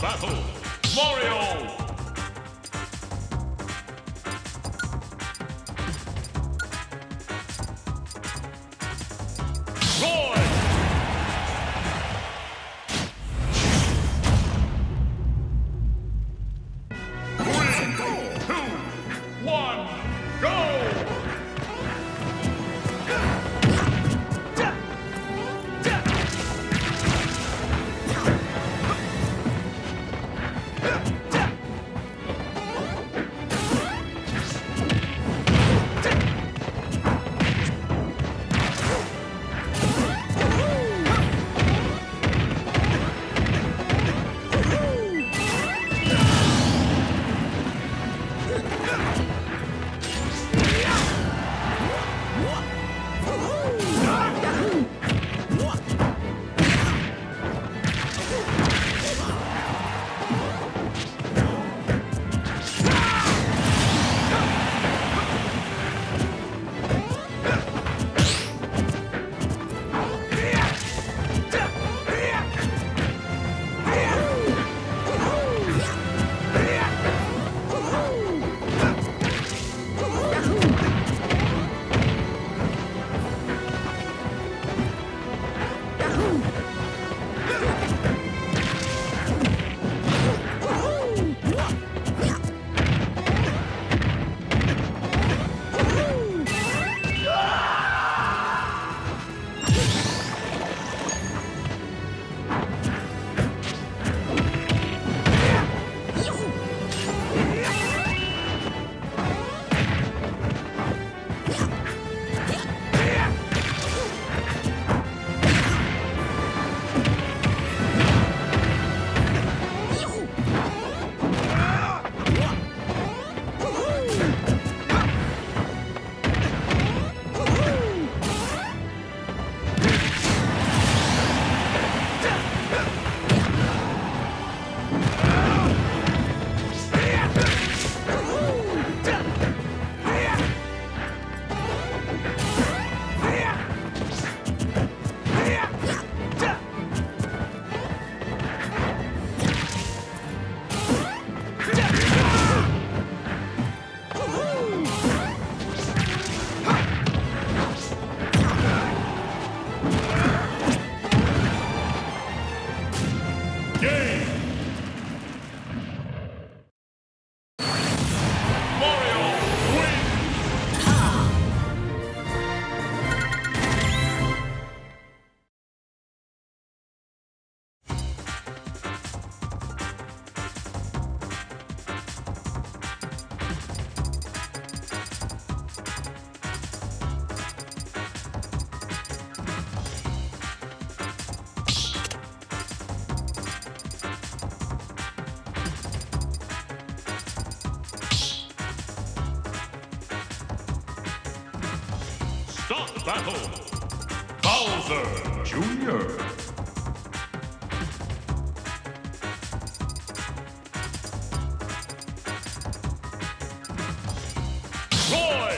Battle, Mario! Stop battle! Bowser Jr. Roy!